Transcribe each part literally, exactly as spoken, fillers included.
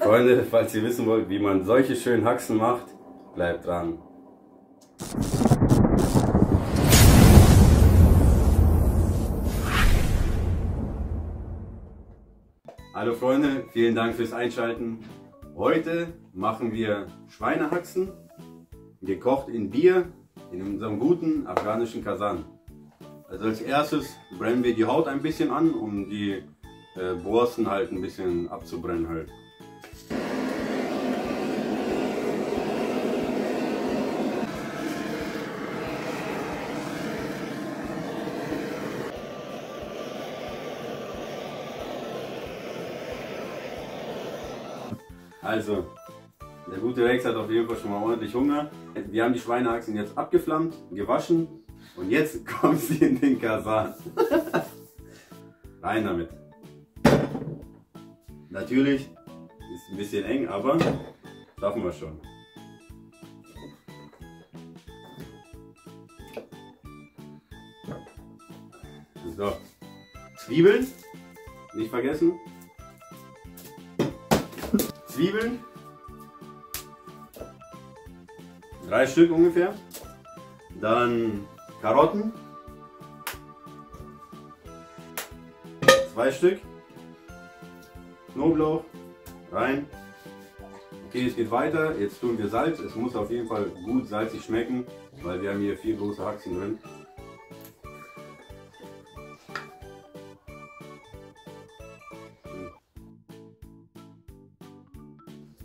Freunde, falls ihr wissen wollt, wie man solche schönen Haxen macht, bleibt dran. Hallo Freunde, vielen Dank fürs Einschalten. Heute machen wir Schweinehaxen, gekocht in Bier, in unserem guten afghanischen Kasan. Also als erstes brennen wir die Haut ein bisschen an, um die äh, Borsten halt ein bisschen abzubrennen halt. Also, der gute Rex hat auf jeden Fall schon mal ordentlich Hunger. Wir haben die Schweinehaxen jetzt abgeflammt, gewaschen und jetzt kommt sie in den Kazan. Rein damit. Natürlich ist ein bisschen eng, aber schaffen wir schon. So, Zwiebeln, nicht vergessen. Zwiebeln, drei Stück ungefähr, dann Karotten, zwei Stück, Knoblauch, rein. Okay, es geht weiter, jetzt tun wir Salz, es muss auf jeden Fall gut salzig schmecken, weil wir haben hier vier große Haxen drin.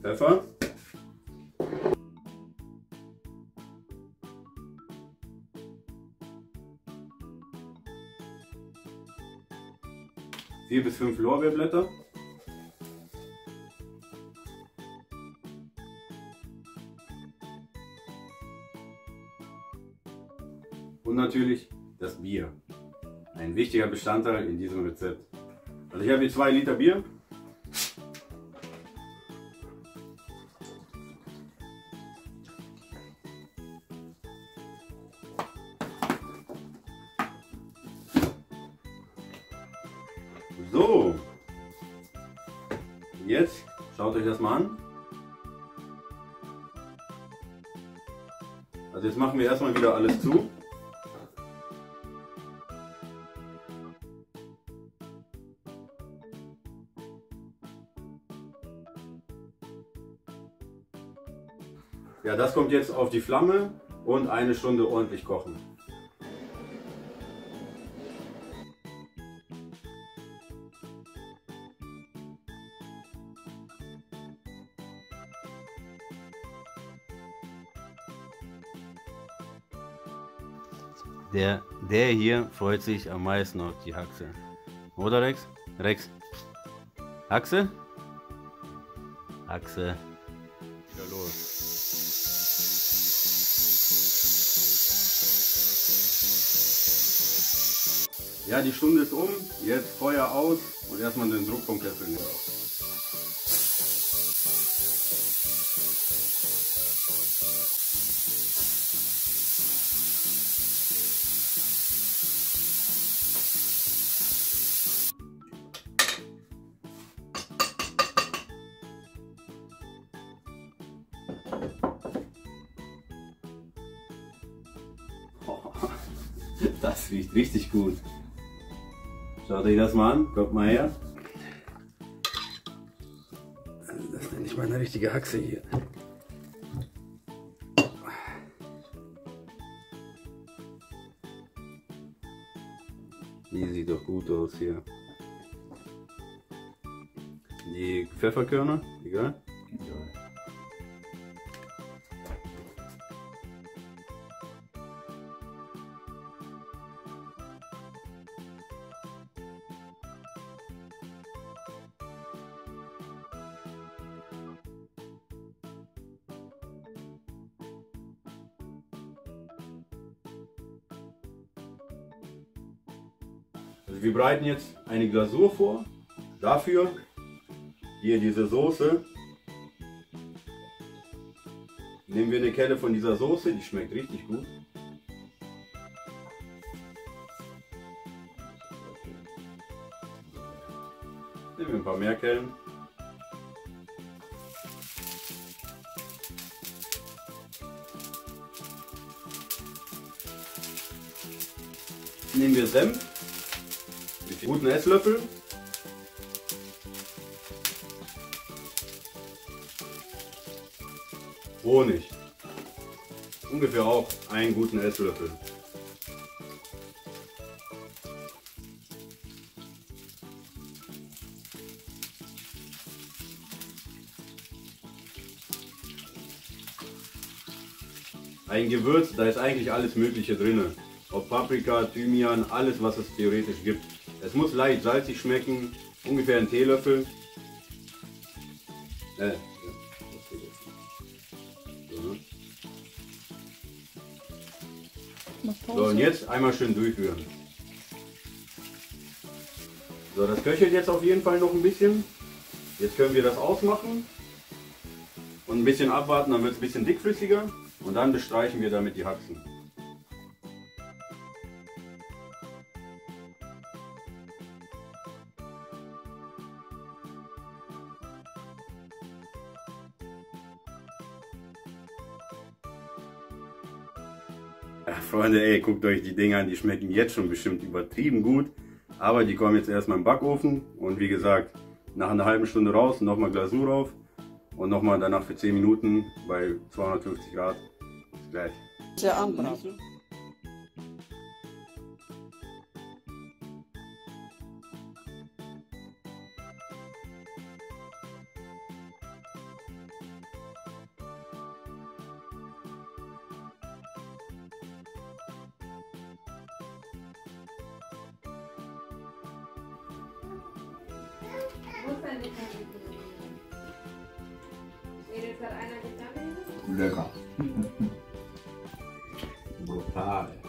Pfeffer. Vier bis fünf Lorbeerblätter. Und natürlich das Bier. Ein wichtiger Bestandteil in diesem Rezept. Also ich habe hier zwei Liter Bier. So, jetzt schaut euch das mal an. Also jetzt machen wir erstmal wieder alles zu. Ja, das kommt jetzt auf die Flamme und eine Stunde ordentlich kochen. Der, der hier freut sich am meisten auf die Haxe. Oder Rex? Rex. Haxe? Haxe. Wieder los. Ja, die Stunde ist um. Jetzt Feuer aus und erstmal den Druck vom Kessel nehmen. Das riecht richtig gut. Schaut euch das mal an, kommt mal her. Das ist ja nicht mal eine richtige Haxe hier. Die sieht doch gut aus hier. Die Pfefferkörner, egal. Also wir bereiten jetzt eine Glasur vor, dafür hier diese Soße, nehmen wir eine Kelle von dieser Soße, die schmeckt richtig gut. Nehmen wir ein paar mehr Kellen. nehmen wir Senf mit einem guten Esslöffel. Honig. Ungefähr auch einen guten Esslöffel. Ein Gewürz, da ist eigentlich alles Mögliche drin. Ob Paprika, Thymian, alles was es theoretisch gibt. Es muss leicht salzig schmecken, ungefähr einen Teelöffel. Äh. So, und jetzt einmal schön durchrühren. So, das köchelt jetzt auf jeden Fall noch ein bisschen. Jetzt können wir das ausmachen und ein bisschen abwarten, dann wird es ein bisschen dickflüssiger und dann bestreichen wir damit die Haxen. Ja, Freunde, ey, guckt euch die Dinger an, die schmecken jetzt schon bestimmt übertrieben gut, aber die kommen jetzt erstmal im Backofen und wie gesagt, nach einer halben Stunde raus, nochmal Glasur auf und nochmal danach für zehn Minuten bei zweihundertfünfzig Grad. Bis gleich. Sehr anbraten. Lecker. Brutal.